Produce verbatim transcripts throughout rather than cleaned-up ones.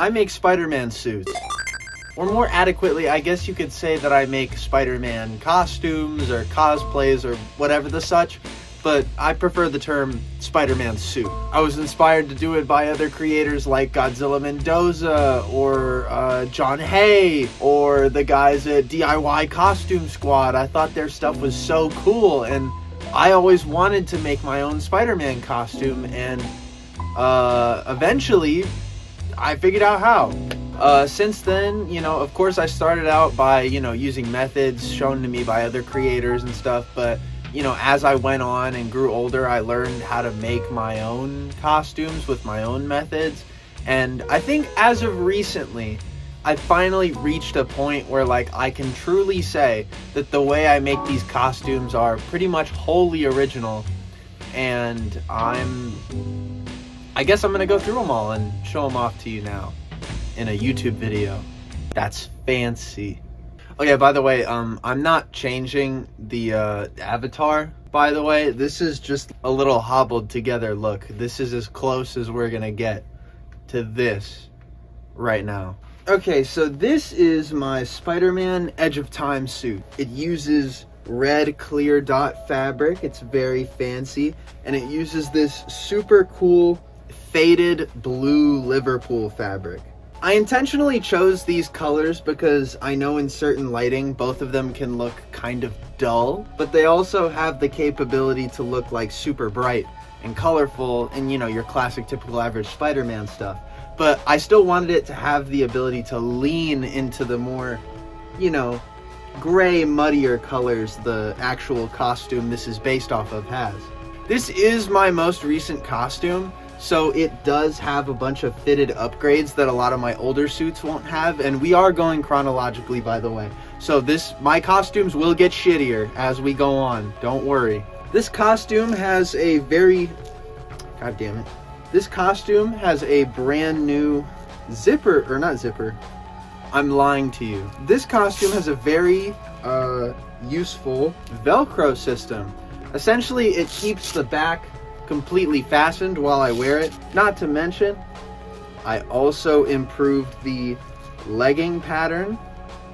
I make Spider-Man suits. Or more adequately, I guess you could say that I make Spider-Man costumes or cosplays or whatever the such, but I prefer the term Spider-Man suit. I was inspired to do it by other creators like Godzilla Mendoza or uh, John Hay or the guys at D I Y Costume Squad. I thought their stuff was so cool, and I always wanted to make my own Spider-Man costume, and uh, eventually I figured out how. Uh, since then, you know, of course I started out by, you know, using methods shown to me by other creators and stuff, but you know, as I went on and grew older, I learned how to make my own costumes with my own methods. And I think as of recently, I finally reached a point where, like, I can truly say that the way I make these costumes are pretty much wholly original. And I'm, I guess I'm gonna go through them all and show them off to you now in a YouTube video. That's fancy. Oh yeah, by the way, um, I'm not changing the uh, avatar, by the way. This is just a little hobbled together look. This is as close as we're gonna get to this right now. Okay, so this is my Spider-Man Edge of Time suit. It uses red clear dot fabric. It's very fancy. And it uses this super cool faded blue Liverpool fabric. I intentionally chose these colors because I know in certain lighting, both of them can look kind of dull, but they also have the capability to look like super bright and colorful and, you know, your classic typical average Spider-Man stuff. But I still wanted it to have the ability to lean into the more, you know, gray, muddier colors the actual costume this is based off of has. This is my most recent costume. So it does have a bunch of fitted upgrades that a lot of my older suits won't have, and we are going chronologically, by the way. So this, my costumes will get shittier as we go on, don't worry. This costume has a very, god damn it. This costume has a brand new zipper, or not zipper, I'm lying to you. This costume has a very uh, useful Velcro system. Essentially, it keeps the back completely fastened while I wear it. Not to mention, I also improved the legging pattern.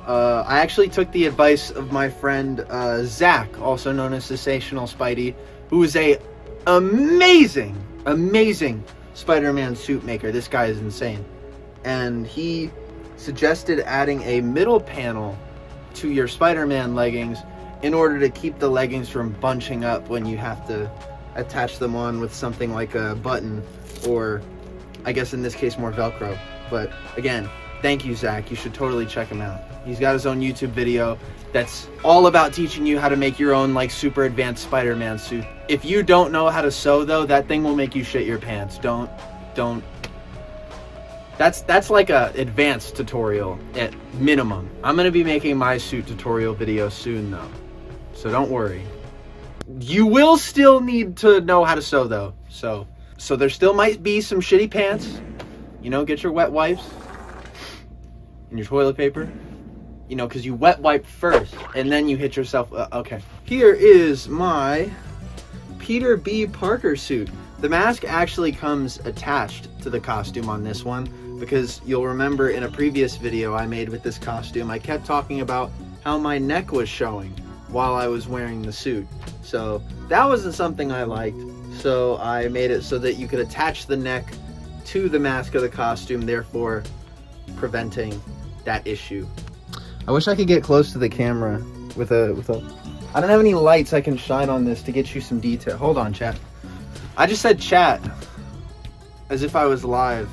Uh, I actually took the advice of my friend uh, Zach, also known as Sensational Spidey, who is a amazing, amazing Spider-Man suit maker. This guy is insane. And he suggested adding a middle panel to your Spider-Man leggings in order to keep the leggings from bunching up when you have to attach them on with something like a button, or I guess in this case more Velcro. But again, thank you, Zach. You should totally check him out. He's got his own YouTube video that's all about teaching you how to make your own, like, super advanced Spider-Man suit. If you don't know how to sew, though, that thing will make you shit your pants. Don't, don't. That's, that's like a advanced tutorial at minimum. I'm gonna be making my suit tutorial video soon, though, so don't worry. You will still need to know how to sew, though. So, so there still might be some shitty pants. You know, get your wet wipes and your toilet paper. You know, because you wet wipe first and then you hit yourself. Uh, okay. Here is my Peter B. Parker suit. The mask actually comes attached to the costume on this one, because you'll remember in a previous video I made with this costume, I kept talking about how my neck was showing while I was wearing the suit. So that wasn't something I liked, so I made it so that you could attach the neck to the mask of the costume, therefore preventing that issue. I wish I could get close to the camera with a with a I don't have any lights I can shine on this to get you some detail. Hold on, chat. I just said chat as if I was live.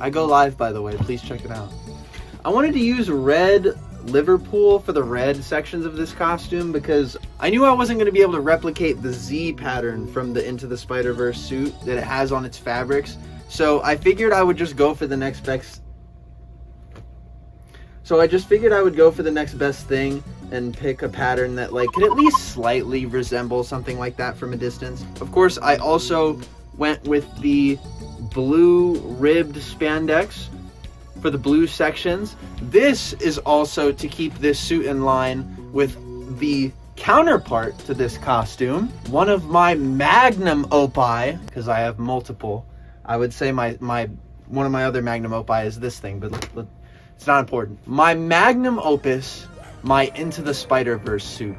I go live, by the way, please check it out. I wanted to use red Liverpool for the red sections of this costume because I knew I wasn't going to be able to replicate the Z pattern from the Into the Spider-Verse suit that it has on its fabrics, so I figured I would just go for the next best so I just figured I would go for the next best thing and pick a pattern that, like, could at least slightly resemble something like that from a distance. Of course, I also went with the blue ribbed spandex for the blue sections. This is also to keep this suit in line with the counterpart to this costume, one of my magnum opus, because I have multiple. I would say my my one of my other magnum opus is this thing, but look, look, it's not important. My magnum opus, my Into the Spider-Verse suit.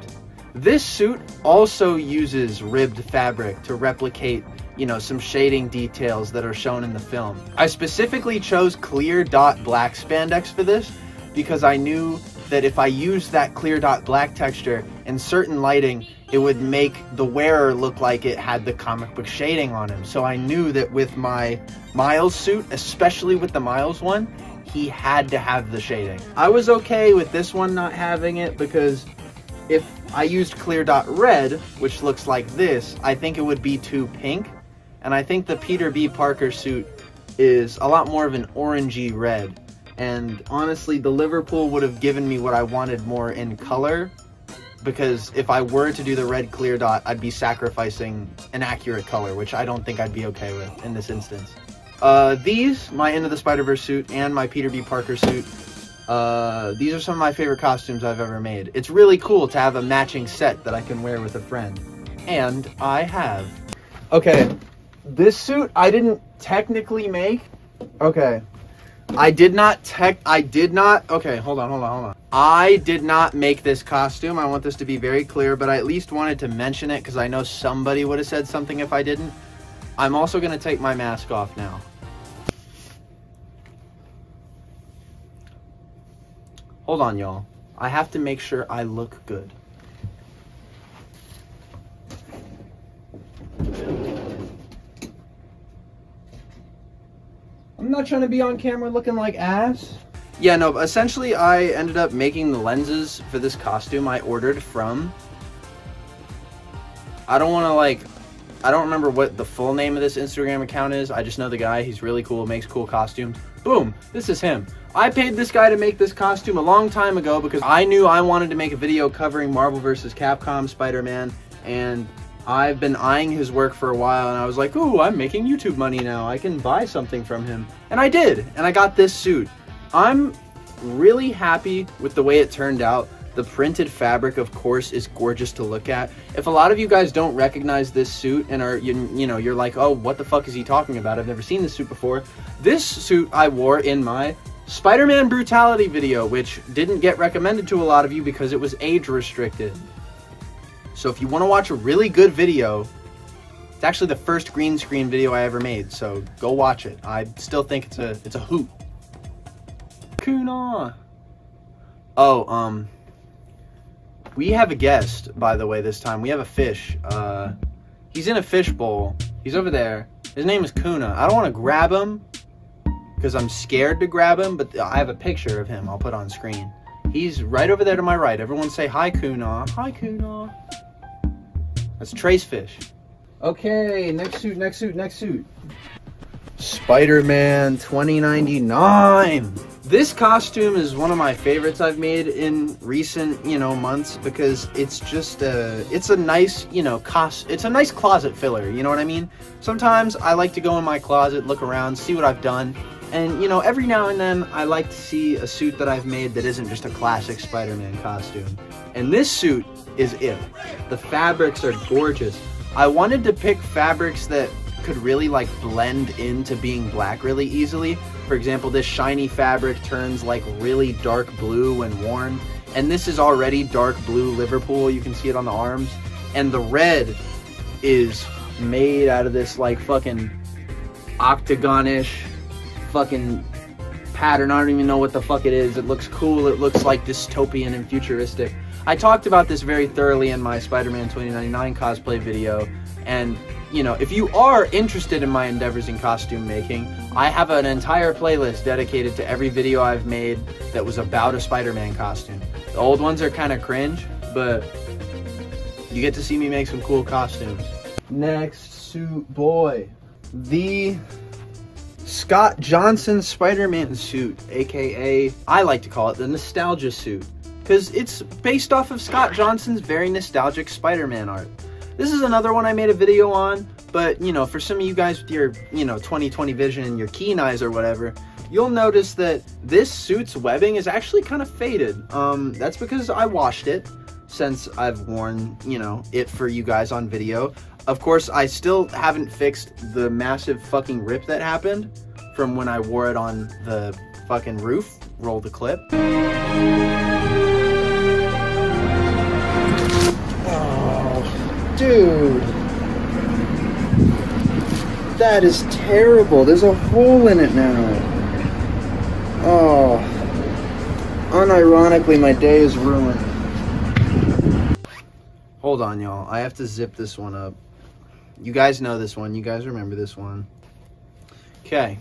This suit also uses ribbed fabric to replicate, you know, some shading details that are shown in the film. I specifically chose clear dot black spandex for this because I knew that if I used that clear dot black texture in certain lighting, it would make the wearer look like it had the comic book shading on him. So I knew that with my Miles suit, especially with the Miles one, he had to have the shading. I was okay with this one not having it because if I used clear dot red, which looks like this, I think it would be too pink. And I think the Peter B. Parker suit is a lot more of an orangey red. And honestly, the Liverpool would have given me what I wanted more in color, because if I were to do the red clear dot, I'd be sacrificing an accurate color, which I don't think I'd be okay with in this instance. Uh, these, my Into the Spider-Verse suit and my Peter B. Parker suit, Uh, these are some of my favorite costumes I've ever made. It's really cool to have a matching set that I can wear with a friend. And I have. Okay, this suit I didn't technically make. Okay. I did not tech- I did not- okay, hold on, hold on, hold on. I did not make this costume. I want this to be very clear, but I at least wanted to mention it because I know somebody would have said something if I didn't. I'm also going to take my mask off now. Hold on, y'all. I have to make sure I look good. I'm not trying to be on camera looking like ass. Yeah, no, but essentially I ended up making the lenses for this costume I ordered from. I don't want to like... I don't remember what the full name of this Instagram account is. I just know the guy. He's really cool, makes cool costumes. Boom, this is him. I paid this guy to make this costume a long time ago because I knew I wanted to make a video covering Marvel versus. Capcom Spider-Man, and I've been eyeing his work for a while, and I was like, ooh, I'm making YouTube money now. I can buy something from him. And I did, and I got this suit. I'm really happy with the way it turned out. The printed fabric, of course, is gorgeous to look at. If a lot of you guys don't recognize this suit and are, you, you know, you're like, oh, what the fuck is he talking about? I've never seen this suit before. This suit I wore in my Spider-Man Brutality video, which didn't get recommended to a lot of you because it was age restricted. So if you want to watch a really good video, it's actually the first green screen video I ever made, so go watch it. I still think it's a, it's a hoot. Kuna. Oh, um... we have a guest, by the way, this time. We have a fish. Uh, he's in a fish bowl. He's over there. His name is Kuna. I don't want to grab him because I'm scared to grab him, but I have a picture of him I'll put on screen. He's right over there to my right. Everyone say hi, Kuna. Hi, Kuna. That's Trace Fish. Okay, next suit, next suit, next suit. Spider-Man twenty ninety-nine. This costume is one of my favorites I've made in recent, you know, months because it's just a, it's a nice, you know, cost, it's a nice closet filler, you know what I mean? Sometimes I like to go in my closet, look around, see what I've done, and, you know, every now and then I like to see a suit that I've made that isn't just a classic Spider-Man costume. And this suit is it. The fabrics are gorgeous. I wanted to pick fabrics that could really, like, blend into being black really easily. For example, this shiny fabric turns like really dark blue when worn, and this is already dark blue Liverpool. You can see it on the arms, and the red is made out of this like fucking octagon-ish fucking pattern. I don't even know what the fuck it is. It looks cool. It looks like dystopian and futuristic. I talked about this very thoroughly in my Spider-Man twenty ninety-nine cosplay video, and you know, if you are interested in my endeavors in costume making, I have an entire playlist dedicated to every video I've made that was about a Spider-Man costume. The old ones are kind of cringe, but you get to see me make some cool costumes. Next suit, boy. The Scott Johnson Spider-Man suit, aka, I like to call it the nostalgia suit, because it's based off of Scott Johnson's very nostalgic Spider-Man art. This is another one I made a video on, but, you know, for some of you guys with your, you know, twenty twenty vision and your keen eyes or whatever, you'll notice that this suit's webbing is actually kind of faded. Um, that's because I washed it since I've worn, you know, it for you guys on video. Of course, I still haven't fixed the massive fucking rip that happened from when I wore it on the fucking roof. Roll the clip. Oh, dude. That is terrible. There's a hole in it now. Oh. Unironically, my day is ruined. Hold on, y'all. I have to zip this one up. You guys know this one. You guys remember this one. Okay.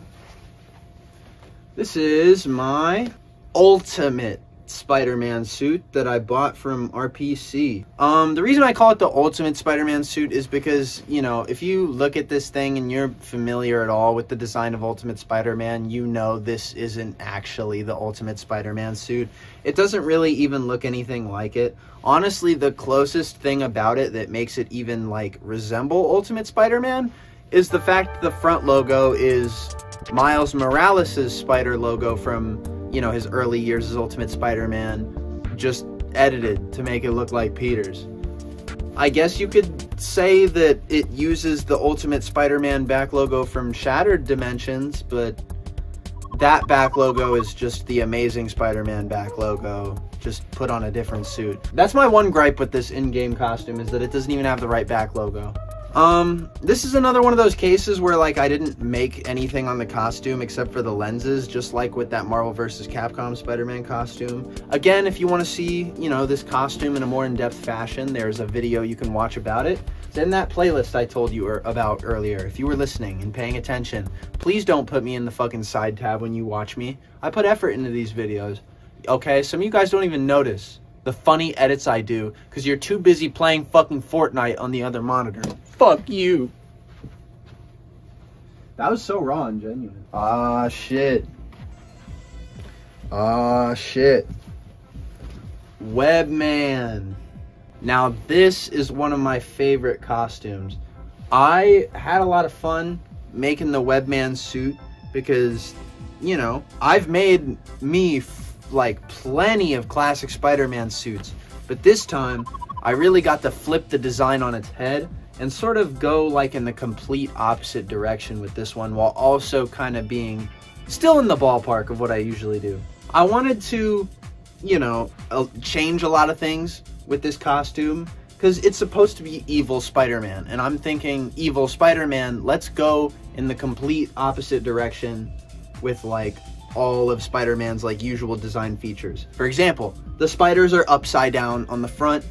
This is my ultimate Spider-Man suit that I bought from R P C. Um, the reason I call it the ultimate Spider-Man suit is because, you know, if you look at this thing and you're familiar at all with the design of Ultimate Spider-Man, you know this isn't actually the Ultimate Spider-Man suit. It doesn't really even look anything like it. Honestly, the closest thing about it that makes it even, like, resemble Ultimate Spider-Man is the fact the front logo is Miles Morales' spider logo from, you know, his early years as Ultimate Spider-Man, just edited to make it look like Peter's. I guess you could say that it uses the Ultimate Spider-Man back logo from Shattered Dimensions, but that back logo is just the Amazing Spider-Man back logo, just put on a different suit. That's my one gripe with this in-game costume, is that it doesn't even have the right back logo. Um, this is another one of those cases where, like, I didn't make anything on the costume except for the lenses, just like with that Marvel versus. Capcom Spider-Man costume. Again, if you want to see, you know, this costume in a more in-depth fashion, there's a video you can watch about it. It's in that playlist I told you about earlier. If you were listening and paying attention, please don't put me in the fucking side tab when you watch me. I put effort into these videos, okay? Some of you guys don't even notice the funny edits I do because you're too busy playing fucking Fortnite on the other monitor. Fuck you. That was so raw and genuine. Ah, shit. Ah, shit. Webman. Now, this is one of my favorite costumes. I had a lot of fun making the Webman suit because, you know, I've made me, like, plenty of classic Spider-Man suits. But this time, I really got to flip the design on its head and sort of go like in the complete opposite direction with this one, while also kind of being still in the ballpark of what I usually do. I wanted to, you know, change a lot of things with this costume because it's supposed to be evil Spider-Man, and I'm thinking evil Spider-Man, let's go in the complete opposite direction with like all of Spider-Man's like usual design features. For example, the spiders are upside down on the front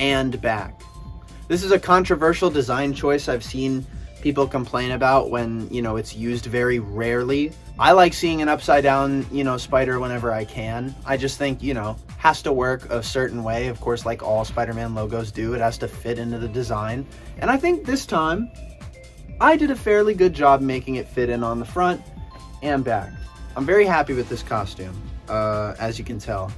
and back. This is a controversial design choice I've seen people complain about when, you know, it's used very rarely. I like seeing an upside down, you know, spider whenever I can. I just think, you know, has to work a certain way. Of course, like all Spider-Man logos do, it has to fit into the design. And I think this time, I did a fairly good job making it fit in on the front and back. I'm very happy with this costume, uh, as you can tell.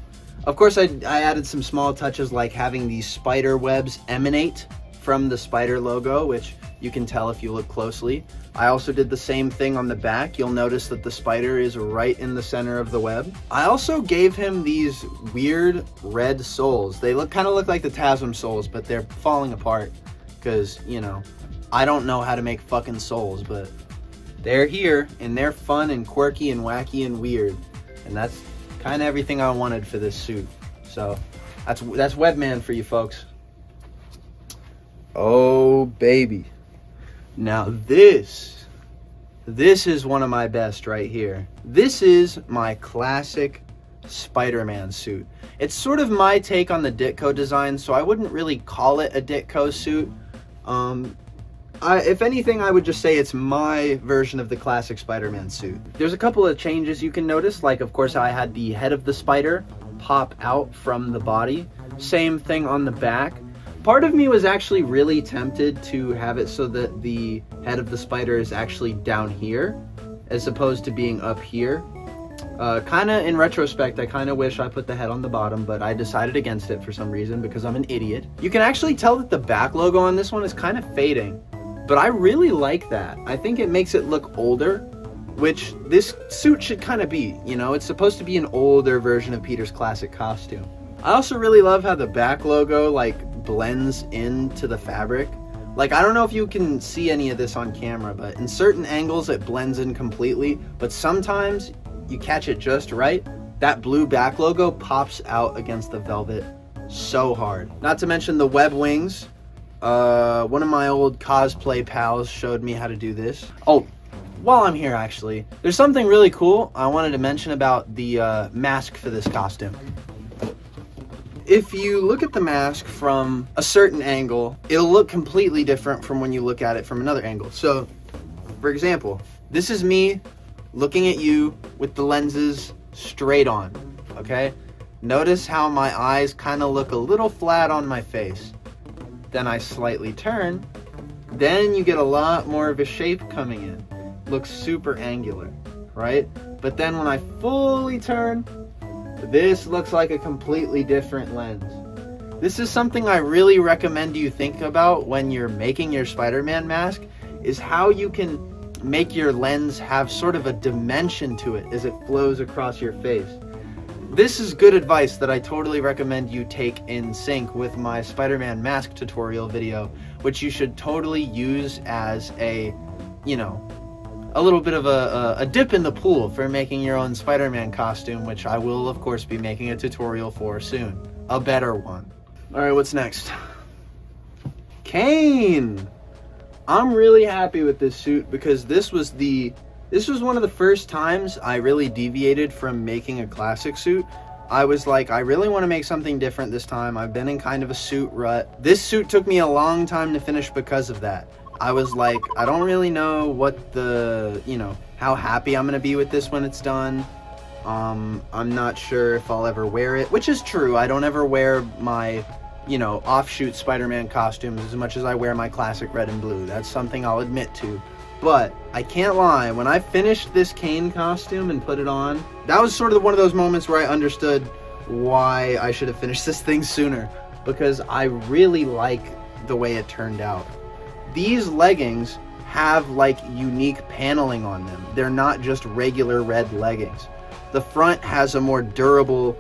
Of course, I, I added some small touches like having these spider webs emanate from the spider logo, which you can tell if you look closely. I also did the same thing on the back. You'll notice that the spider is right in the center of the web. I also gave him these weird red soles. They look kind of look like the Tasm soles, but they're falling apart because, you know, I don't know how to make fucking soles, but they're here and they're fun and quirky and wacky and weird. And that's kind of everything I wanted for this suit. So that's, that's Webman for you folks. Oh baby, now this this is one of my best right here. This is my classic Spider-Man suit. It's sort of my take on the Ditko design, so I wouldn't really call it a Ditko suit. um I, if anything, I would just say it's my version of the classic Spider-Man suit. There's a couple of changes you can notice, like of course I had the head of the spider pop out from the body, same thing on the back. Part of me was actually really tempted to have it so that the head of the spider is actually down here, as opposed to being up here. Uh, kinda in retrospect, I kinda wish I put the head on the bottom, but I decided against it for some reason because I'm an idiot. You can actually tell that the back logo on this one is kind of fading, but I really like that. I think it makes it look older, which this suit should kinda be, you know? It's supposed to be an older version of Peter's classic costume. I also really love how the back logo, like, blends into the fabric. Like, I don't know if you can see any of this on camera, but in certain angles it blends in completely, but sometimes you catch it just right. That blue back logo pops out against the velvet so hard. Not to mention the web wings. Uh, one of my old cosplay pals showed me how to do this. Oh, while I'm here, actually, there's something really cool I wanted to mention about the uh, mask for this costume. If you look at the mask from a certain angle, it'll look completely different from when you look at it from another angle. So, for example, this is me looking at you with the lenses straight on, okay? Notice how my eyes kind of look a little flat on my face. Then I slightly turn, then you get a lot more of a shape coming in. Looks super angular, right? But then when I fully turn, this looks like a completely different lens. This is something I really recommend you think about when you're making your Spider-Man mask, is how you can make your lens have sort of a dimension to it as it flows across your face. This is good advice that I totally recommend you take in sync with my Spider-Man mask tutorial video, which you should totally use as a, you know, a little bit of a, a dip in the pool for making your own Spider-Man costume, which I will, of course, be making a tutorial for soon. A better one. All right, what's next? Kane! I'm really happy with this suit because this was the, this was one of the first times I really deviated from making a classic suit. I was like, I really want to make something different this time. I've been in kind of a suit rut. This suit took me a long time to finish because of that. I was like, I don't really know what the, you know, how happy I'm going to be with this when it's done. Um, I'm not sure if I'll ever wear it, which is true. I don't ever wear my, you know, offshoot Spider-Man costumes as much as I wear my classic red and blue. That's something I'll admit to. But I can't lie, when I finished this Kane costume and put it on, that was sort of one of those moments where I understood why I should have finished this thing sooner, because I really like the way it turned out. These leggings have like unique paneling on them. They're not just regular red leggings. The front has a more durable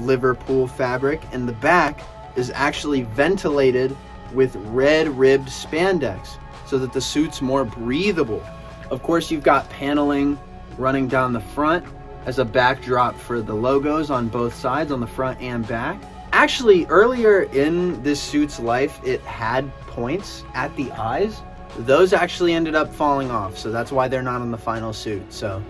Liverpool fabric, and the back is actually ventilated with red ribbed spandex so that the suit's more breathable. Of course, you've got paneling running down the front as a backdrop for the logos on both sides, on the front and back. Actually, earlier in this suit's life, it had points at the eyes. Those actually ended up falling off, so that's why they're not on the final suit. So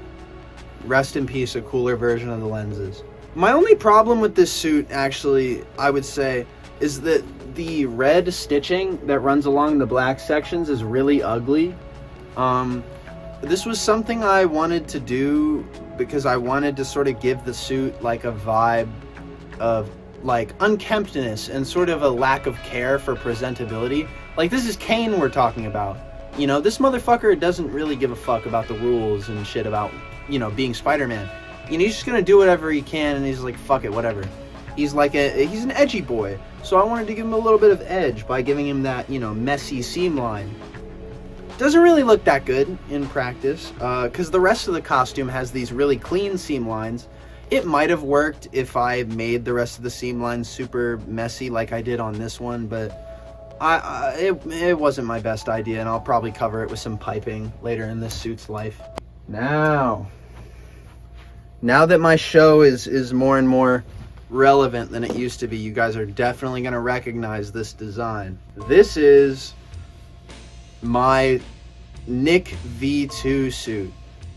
rest in peace, a cooler version of the lenses. My only problem with this suit, actually, I would say, is that the red stitching that runs along the black sections is really ugly. Um, this was something I wanted to do because I wanted to sort of give the suit like a vibe of like unkemptness and sort of a lack of care for presentability. Like, this is Kane we're talking about. You know, this motherfucker doesn't really give a fuck about the rules and shit about, you know, being Spider-Man. You know, he's just gonna do whatever he can, and he's like, fuck it, whatever. He's like a, he's an edgy boy. So I wanted to give him a little bit of edge by giving him that, you know, messy seam line. Doesn't really look that good in practice, uh, cause the rest of the costume has these really clean seam lines. It might have worked if I made the rest of the seam lines super messy like I did on this one, but I, I it, it wasn't my best idea, and I'll probably cover it with some piping later in this suit's life. Now, now that my show is, is more and more relevant than it used to be, you guys are definitely going to recognize this design. This is my Nick v two suit.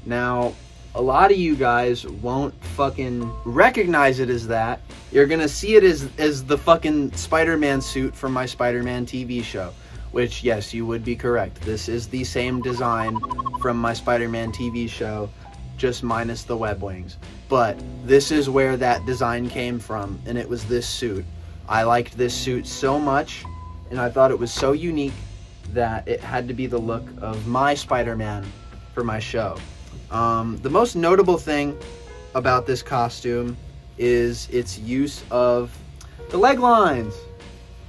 Now, a lot of you guys won't fucking recognize it as that. You're gonna see it as, as the fucking Spider-Man suit from my Spider-Man T V show, which, yes, you would be correct. This is the same design from my Spider-Man T V show, just minus the web wings. But this is where that design came from, and it was this suit. I liked this suit so much, and I thought it was so unique that it had to be the look of my Spider-Man for my show. Um, the most notable thing about this costume is its use of the leg lines.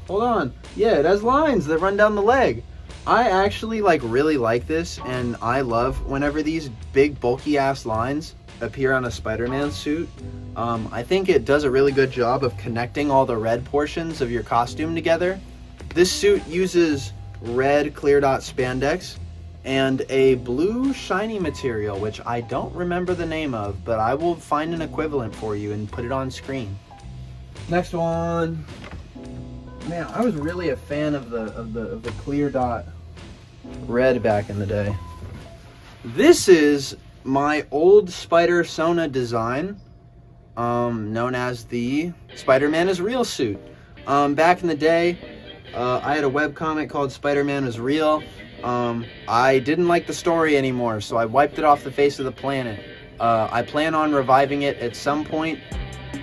Hold on. Yeah, it has lines that run down the leg. I actually like really like this, and I love whenever these big bulky ass lines appear on a Spider-Man suit. Um, I think it does a really good job of connecting all the red portions of your costume together. This suit uses red clear dot spandex, and a blue shiny material, which I don't remember the name of, but I will find an equivalent for you and put it on screen. Next one. Man, I was really a fan of the of the, of the clear dot red back in the day. This is my old Spider Sona design, um, known as the Spider-Man is Real suit. Um, back in the day, uh, I had a webcomic called Spider-Man is Real. Um, I didn't like the story anymore, so I wiped it off the face of the planet. Uh, I plan on reviving it at some point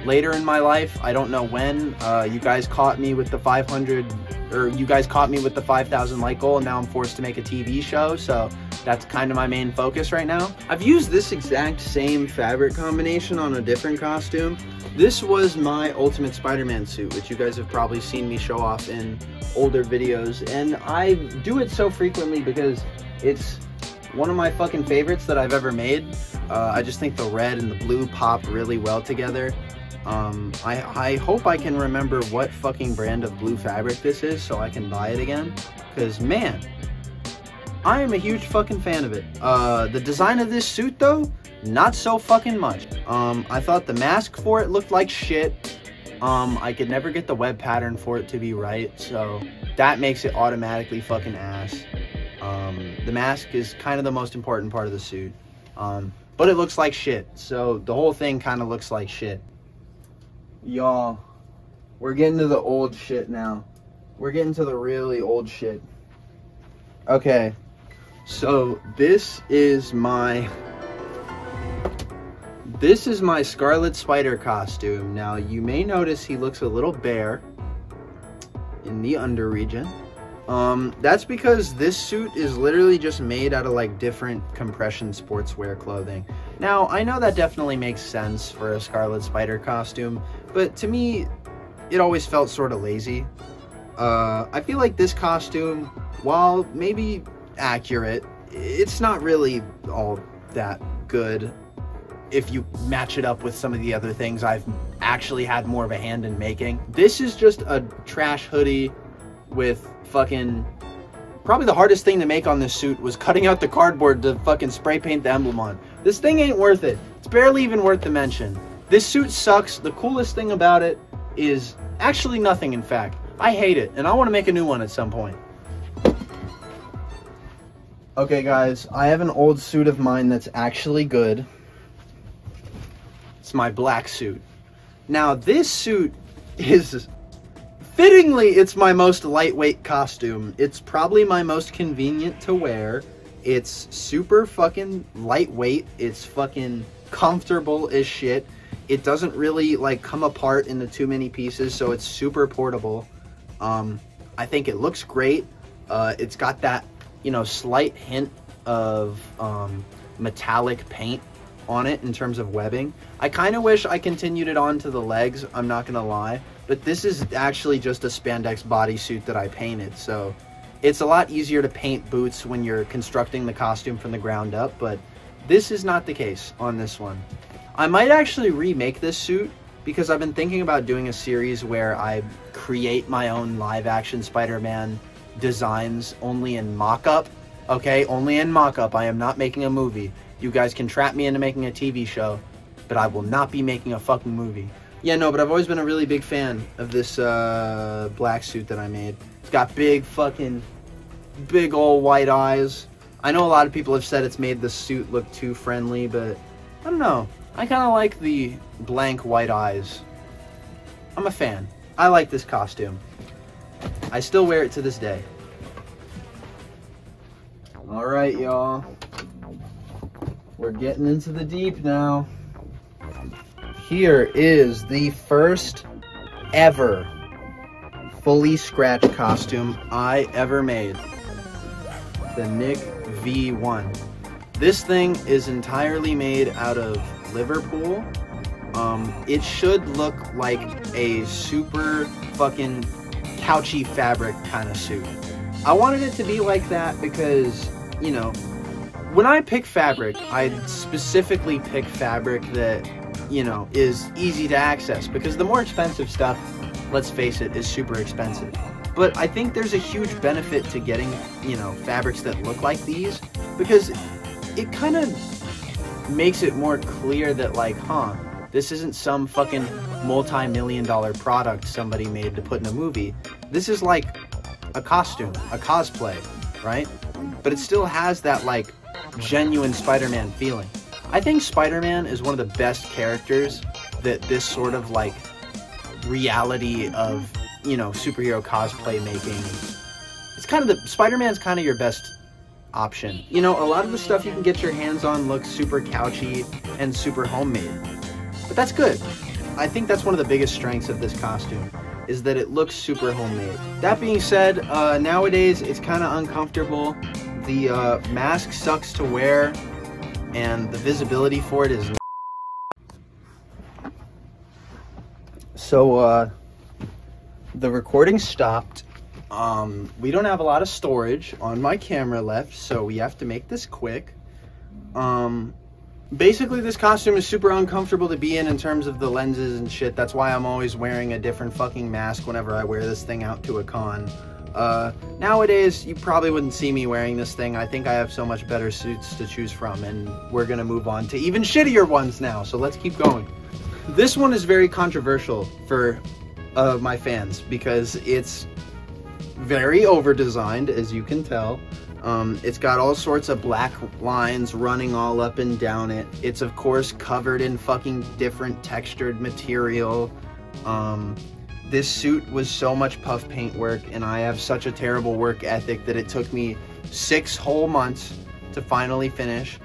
later in my life. I don't know when. Uh, you guys caught me with the five hundred, or you guys caught me with the five thousand like goal, and now I'm forced to make a T V show, so that's kind of my main focus right now. I've used this exact same fabric combination on a different costume. This was my Ultimate Spider-Man suit, which you guys have probably seen me show off in older videos, and I do it so frequently because it's one of my fucking favorites that I've ever made. Uh, I just think the red and the blue pop really well together. Um, I, I hope I can remember what fucking brand of blue fabric this is so I can buy it again, because man, I am a huge fucking fan of it. Uh, the design of this suit though, not so fucking much. Um, I thought the mask for it looked like shit. Um, I could never get the web pattern for it to be right, so that makes it automatically fucking ass. Um, the mask is kind of the most important part of the suit, um, but it looks like shit, so the whole thing kind of looks like shit. Y'all, we're getting to the old shit now. We're getting to the really old shit. Okay, so this is my... This is my Scarlet Spider costume. Now, you may notice he looks a little bare in the under region. Um, that's because this suit is literally just made out of like different compression sportswear clothing. Now, I know that definitely makes sense for a Scarlet Spider costume, but to me, it always felt sort of lazy. Uh, I feel like this costume, while maybe accurate, it's not really all that good if you match it up with some of the other things I've actually had more of a hand in making. This is just a trash hoodie with fucking... Probably the hardest thing to make on this suit was cutting out the cardboard to fucking spray paint the emblem on. This thing ain't worth it. It's barely even worth the mention. This suit sucks. The coolest thing about it is actually nothing, in fact. I hate it, and I want to make a new one at some point. Okay, guys, I have an old suit of mine that's actually good. It's my black suit. Now, this suit is... Fittingly, it's my most lightweight costume. It's probably my most convenient to wear. It's super fucking lightweight. It's fucking comfortable as shit. It doesn't really, like, come apart into too many pieces, so it's super portable. Um, I think it looks great. Uh, it's got that, you know, slight hint of um, metallic paint on it in terms of webbing. I kind of wish I continued it on to the legs, I'm not gonna lie, but this is actually just a spandex bodysuit that I painted, so it's a lot easier to paint boots when you're constructing the costume from the ground up, but this is not the case on this one. I might actually remake this suit because I've been thinking about doing a series where I create my own live-action Spider-Man designs only in mock-up, okay? Only in mock-up. I am not making a movie. You guys can trap me into making a T V show, but I will not be making a fucking movie. Yeah, no, but I've always been a really big fan of this uh, black suit that I made. It's got big fucking, big old white eyes. I know a lot of people have said it's made the suit look too friendly, but I don't know. I kind of like the blank white eyes. I'm a fan. I like this costume. I still wear it to this day. All right, y'all. We're getting into the deep now. Here is the first ever fully scratch costume I ever made. The Nick V one. This thing is entirely made out of Liverpool. Um, it should look like a super fucking couchy fabric kind of suit. I wanted it to be like that because, you know, when I pick fabric, I specifically pick fabric that, you know, is easy to access, because the more expensive stuff, let's face it, is super expensive. But I think there's a huge benefit to getting, you know, fabrics that look like these, because it kind of makes it more clear that, like, huh, this isn't some fucking multi-million dollar product somebody made to put in a movie. This is like a costume, a cosplay, right? But it still has that, like, genuine Spider-Man feeling. I think Spider-Man is one of the best characters that this sort of, like, reality of, you know, superhero cosplay making, it's kind of the, Spider-Man's kind of your best option. You know, a lot of the stuff you can get your hands on looks super couchy and super homemade, but that's good. I think that's one of the biggest strengths of this costume, is that it looks super homemade. That being said, uh, nowadays it's kind of uncomfortable. The uh, mask sucks to wear, and the visibility for it is n So, uh, the recording stopped. Um, we don't have a lot of storage on my camera left, so we have to make this quick. Um, basically, this costume is super uncomfortable to be in in terms of the lenses and shit. That's why I'm always wearing a different fucking mask whenever I wear this thing out to a con. Uh, nowadays, you probably wouldn't see me wearing this thing. I think I have so much better suits to choose from, and we're gonna move on to even shittier ones now, so let's keep going. This one is very controversial for Uh, my fans, because it's very over designed, as you can tell. Um, it's got all sorts of black lines running all up and down it. It's of course covered in fucking different textured material. Um, this suit was so much puff paint work, and I have such a terrible work ethic that it took me six whole months to finally finish,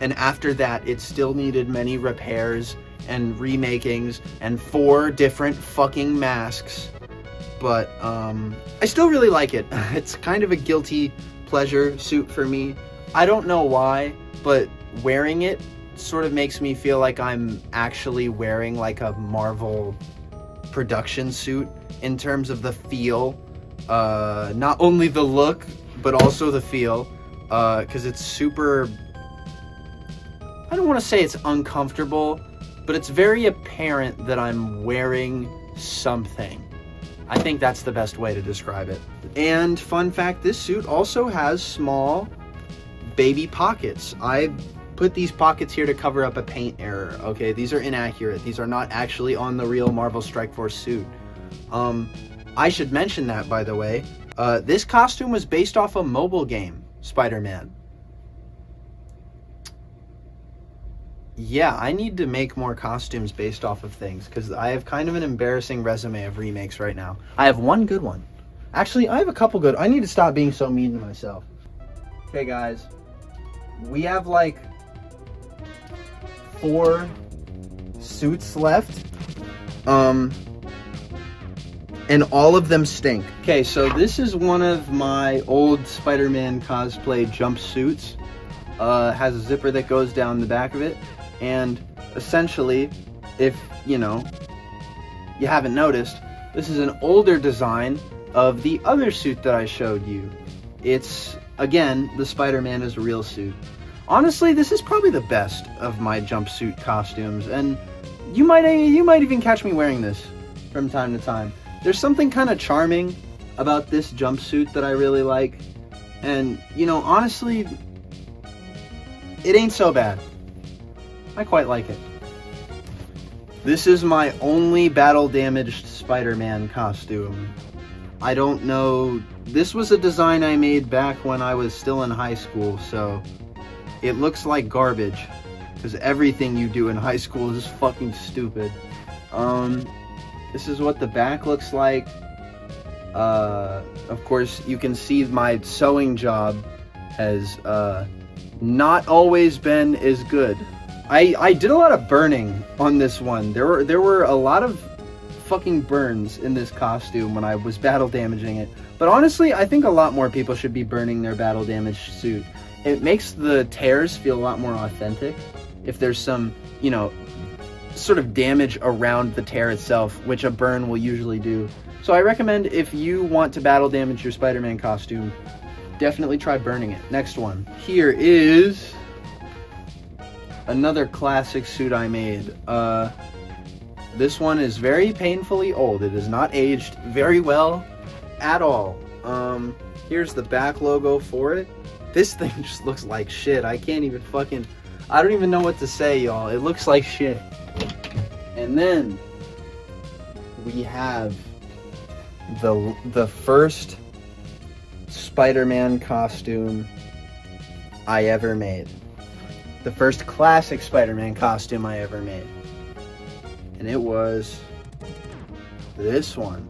and after that it still needed many repairs and remakings and four different fucking masks. But um I still really like it. It's kind of a guilty pleasure suit for me. I don't know why, but wearing it sort of makes me feel like I'm actually wearing like a Marvel production suit in terms of the feel, uh not only the look but also the feel, uh because it's super, I don't want to say it's uncomfortable, but it's very apparent that I'm wearing something. I think that's the best way to describe it. And fun fact, this suit also has small baby pockets. I put these pockets here to cover up a paint error, okay? These are inaccurate. These are not actually on the real Marvel Strike Force suit. Um, I should mention that, by the way. Uh, this costume was based off a mobile game, Spider-Man. Yeah, I need to make more costumes based off of things, because I have kind of an embarrassing resume of remakes right now. I have one good one. Actually, I have a couple good. I need to stop being so mean to myself. Okay, guys. We have like four suits left. Um, and all of them stink. Okay, so this is one of my old Spider-Man cosplay jumpsuits. Uh, has a zipper that goes down the back of it. And essentially, if, you know, you haven't noticed, this is an older design of the other suit that I showed you. It's, again, the Spider-Man is Real suit. Honestly, this is probably the best of my jumpsuit costumes, and you might, you might even catch me wearing this from time to time. There's something kind of charming about this jumpsuit that I really like, and, you know, honestly, it ain't so bad. I quite like it. This is my only battle-damaged Spider-Man costume. I don't know. This was a design I made back when I was still in high school, so it looks like garbage, because everything you do in high school is fucking stupid. Um, this is what the back looks like. Uh, of course, you can see my sewing job has uh, not always been as good. I, I did a lot of burning on this one. There were there were a lot of fucking burns in this costume when I was battle damaging it. But honestly, I think a lot more people should be burning their battle damaged suit. It makes the tears feel a lot more authentic if there's some, you know, sort of damage around the tear itself, which a burn will usually do. So I recommend, if you want to battle damage your Spider-Man costume, definitely try burning it. Next one. Here is another classic suit I made. Uh, this one is very painfully old. It is not aged very well, at all. Um, here's the back logo for it. This thing just looks like shit. I can't even fucking... I don't even know what to say, y'all. It looks like shit. And then we have the the first Spider-Man costume I ever made. The first classic Spider-Man costume I ever made. And it was this one.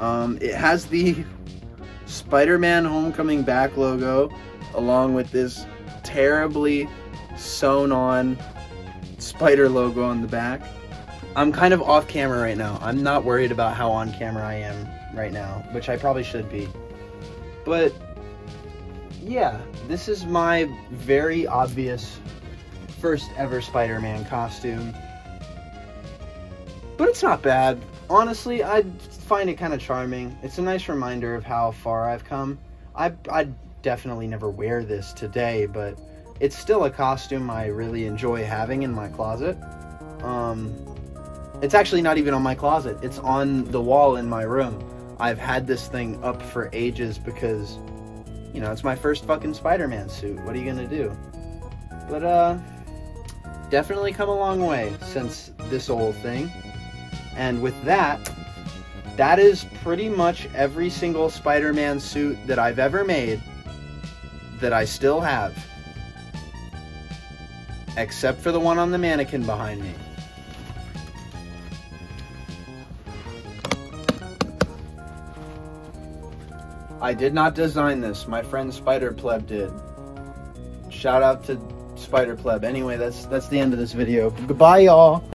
Um, it has the Spider-Man Homecoming back logo along with this terribly sewn on spider logo on the back. I'm kind of off camera right now. I'm not worried about how on camera I am right now, which I probably should be. But yeah, this is my very obvious first ever Spider-Man costume. But it's not bad. Honestly, I find it kind of charming. It's a nice reminder of how far I've come. I, I'd definitely never wear this today, but it's still a costume I really enjoy having in my closet. Um, it's actually not even on my closet. It's on the wall in my room. I've had this thing up for ages because, you know, it's my first fucking Spider-Man suit. What are you gonna do? But, uh, definitely come a long way since this old thing. And with that, that is pretty much every single Spider-Man suit that I've ever made that I still have. Except for the one on the mannequin behind me. I did not design this. My friend Spider Pleb did. Shout out to Spider Pleb. Anyway, that's that's the end of this video. Goodbye, y'all.